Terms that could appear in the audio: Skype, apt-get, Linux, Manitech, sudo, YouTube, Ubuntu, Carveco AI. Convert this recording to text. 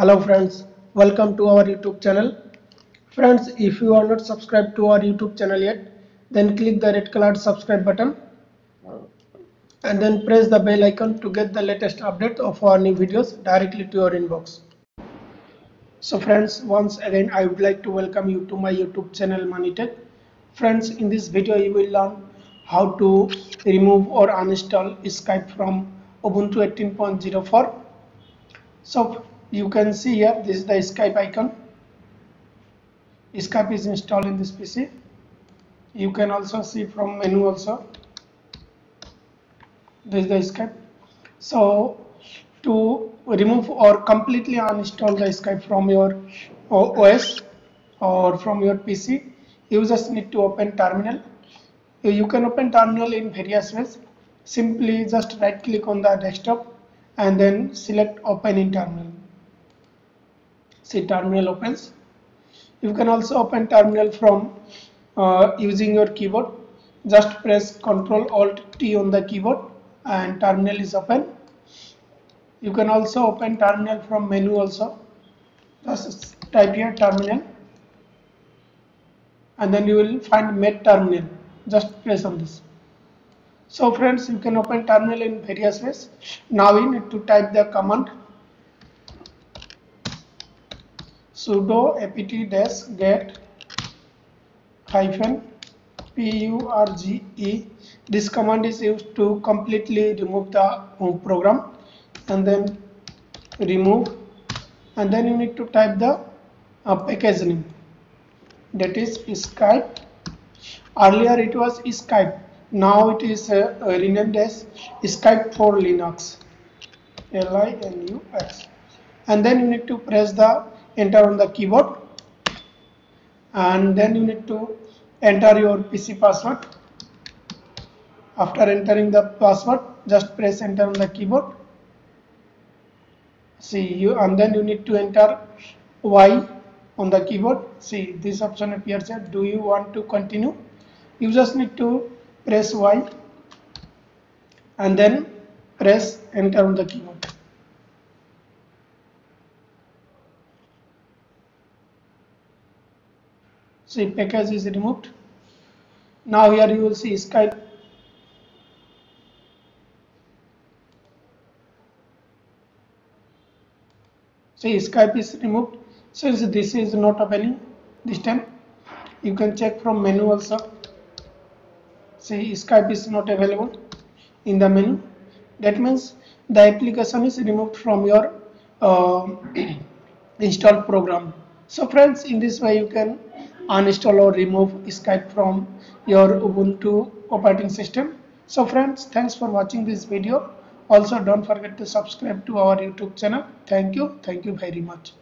Hello friends, welcome to our YouTube channel. Friends, if you are not subscribed to our YouTube channel yet, then click the red colored subscribe button and then press the bell icon to get the latest update of our new videos directly to your inbox. So friends, once again I would like to welcome you to my YouTube channel Manitech. Friends, in this video you will learn how to remove or uninstall Skype from Ubuntu 18.04. So you can see here, this is the Skype icon. Skype is installed in this PC. You can also see from menu also. This is the Skype. So to remove or completely uninstall the Skype from your OS or from your PC, you just need to open terminal. You can open terminal in various ways. Simply just right click on the desktop and then select open in terminal. See, terminal opens. You can also open terminal from using your keyboard. Just press Ctrl Alt T on the keyboard and terminal is open. You can also open terminal from menu also. Just type here terminal and then you will find Make Terminal. Just press on this. So friends, you can open terminal in various ways. Now we need to type the command sudo apt-get -purge. This command is used to completely remove the program, and then remove, and then you need to type the package name, that is Skype. Earlier it was Skype, now it is renamed as Skype for Linux, LINUX, and then you need to press the enter on the keyboard, and then you need to enter your PC password. After entering the password, just press enter on the keyboard. See you, and then you need to enter Y on the keyboard. See, this option appears here. Do you want to continue? You just need to press Y and then press enter on the keyboard. See, package is removed. Now here you will see Skype. See, Skype is removed. Since this is not opening this time, you can check from menu also. See, Skype is not available in the menu. That means the application is removed from your installed program. So friends, in this way you can uninstall or remove Skype from your Ubuntu operating system. So friends, thanks for watching this video. Also, don't forget to subscribe to our YouTube channel. Thank you very much.